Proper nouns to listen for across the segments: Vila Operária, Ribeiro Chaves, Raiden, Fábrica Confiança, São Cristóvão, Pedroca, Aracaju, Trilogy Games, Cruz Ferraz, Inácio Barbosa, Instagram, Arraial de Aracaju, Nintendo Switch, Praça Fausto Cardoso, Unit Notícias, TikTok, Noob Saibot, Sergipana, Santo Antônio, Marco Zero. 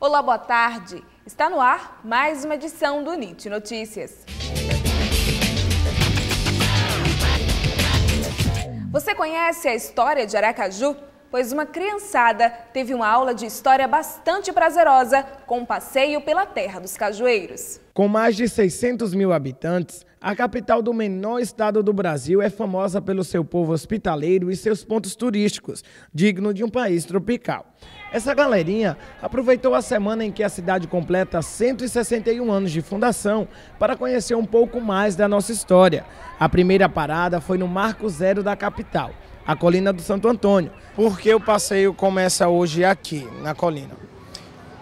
Olá, boa tarde. Está no ar mais uma edição do Unit Notícias. Você conhece a história de Aracaju? Pois uma criançada teve uma aula de história bastante prazerosa com um passeio pela terra dos cajueiros. Com mais de 600 mil habitantes, a capital do menor estado do Brasil é famosa pelo seu povo hospitaleiro e seus pontos turísticos, digno de um país tropical. Essa galerinha aproveitou a semana em que a cidade completa 161 anos de fundação para conhecer um pouco mais da nossa história. A primeira parada foi no Marco Zero da capital, a colina do Santo Antônio. Por que o passeio começa hoje aqui, na colina?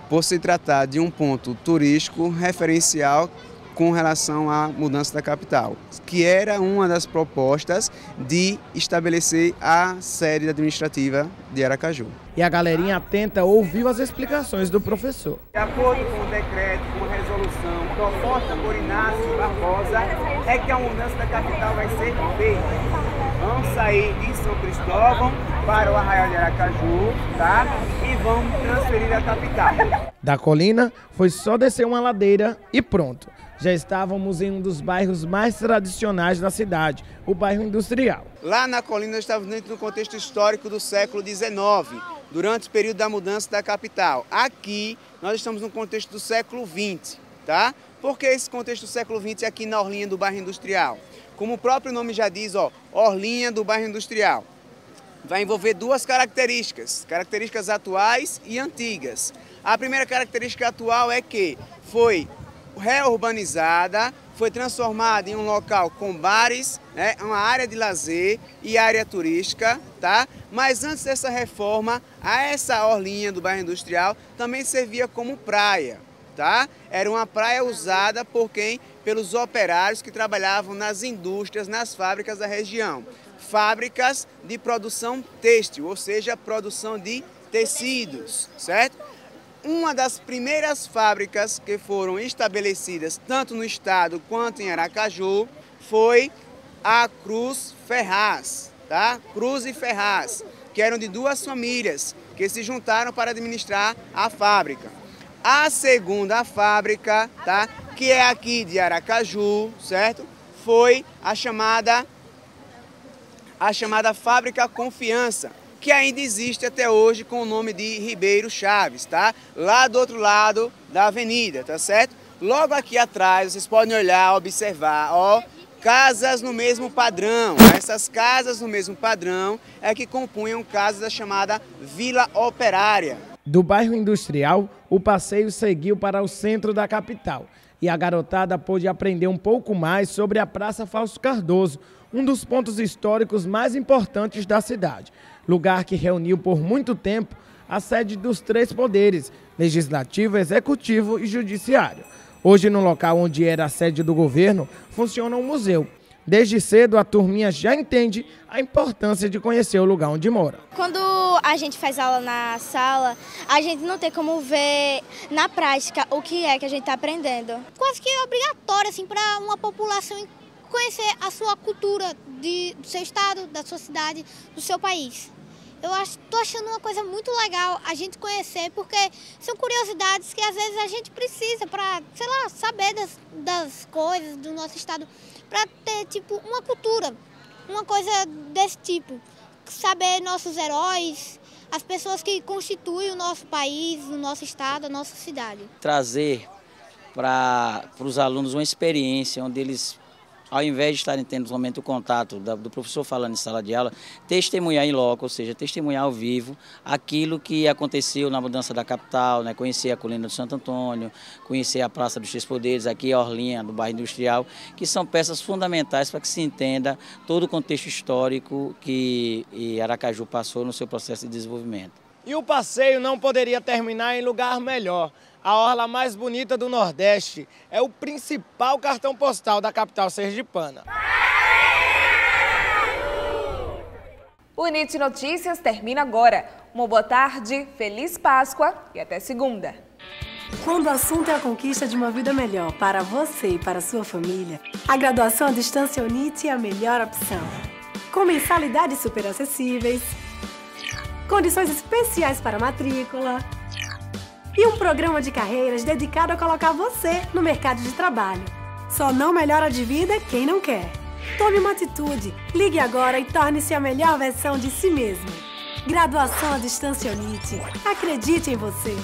Por se tratar de um ponto turístico referencial com relação à mudança da capital, que era uma das propostas de estabelecer a sede administrativa de Aracaju. E a galerinha atenta ouviu as explicações do professor. De acordo com o decreto, com a resolução proposta por Inácio Barbosa, é que a mudança da capital vai ser feita. Vamos sair de São Cristóvão para o Arraial de Aracaju, tá? E vamos transferir a capital. Da colina, foi só descer uma ladeira e pronto. Já estávamos em um dos bairros mais tradicionais da cidade, o bairro industrial. Lá na colina, estávamos dentro do contexto histórico do século XIX, durante o período da mudança da capital. Aqui, nós estamos no contexto do século XX, tá? Por que esse contexto do século XX aqui na orlinha do bairro industrial? Como o próprio nome já diz, ó, orlinha do bairro industrial. Vai envolver duas características, características atuais e antigas. A primeira característica atual é que foi reurbanizada, foi transformada em um local com bares, né, uma área de lazer e área turística, tá? Mas antes dessa reforma, essa orlinha do bairro industrial também servia como praia. Tá? Era uma praia usada por quem? Pelos operários que trabalhavam nas indústrias, nas fábricas da região. Fábricas de produção têxtil, ou seja, produção de tecidos, certo? Uma das primeiras fábricas que foram estabelecidas tanto no estado quanto em Aracaju foi a Cruz Ferraz, tá? Cruz e Ferraz, que eram de duas famílias que se juntaram para administrar a fábrica. A segunda fábrica, tá, que é aqui de Aracaju, certo? Foi a chamada Fábrica Confiança, que ainda existe até hoje com o nome de Ribeiro Chaves, tá? Lá do outro lado da avenida, tá certo? Logo aqui atrás, vocês podem olhar, observar, ó, casas no mesmo padrão. Essas casas no mesmo padrão é que compunham casas da chamada Vila Operária. Do bairro industrial, o passeio seguiu para o centro da capital e a garotada pôde aprender um pouco mais sobre a Praça Fausto Cardoso, um dos pontos históricos mais importantes da cidade, lugar que reuniu por muito tempo a sede dos três poderes, legislativo, executivo e judiciário. Hoje, no local onde era a sede do governo, funciona um museu. Desde cedo, a turminha já entende a importância de conhecer o lugar onde mora. Quando a gente faz aula na sala, a gente não tem como ver na prática o que é que a gente está aprendendo. Quase que é obrigatório assim, para uma população conhecer a sua cultura, do seu estado, da sua cidade, do seu país. Eu estou achando uma coisa muito legal a gente conhecer, porque são curiosidades que às vezes a gente precisa para, sei lá, saber das coisas do nosso estado, para ter tipo uma cultura, uma coisa desse tipo. Saber nossos heróis, as pessoas que constituem o nosso país, o nosso estado, a nossa cidade. Trazer para os alunos uma experiência onde eles, ao invés de estarem tendo somente o contato do professor falando em sala de aula, testemunhar em loco, ou seja, testemunhar ao vivo aquilo que aconteceu na mudança da capital, né? Conhecer a colina do Santo Antônio, conhecer a Praça dos Três Poderes, aqui a orlinha do bairro industrial, que são peças fundamentais para que se entenda todo o contexto histórico que Aracaju passou no seu processo de desenvolvimento. E o passeio não poderia terminar em lugar melhor. A orla mais bonita do Nordeste é o principal cartão postal da capital sergipana. Unit Notícias termina agora. Uma boa tarde, feliz Páscoa e até segunda. Quando o assunto é a conquista de uma vida melhor para você e para sua família, a graduação à distância Unit é a melhor opção. Com mensalidades super acessíveis, condições especiais para matrícula, e um programa de carreiras dedicado a colocar você no mercado de trabalho. Só não melhora de vida quem não quer. Tome uma atitude, ligue agora e torne-se a melhor versão de si mesmo. Graduação à distância Unit. Acredite em você.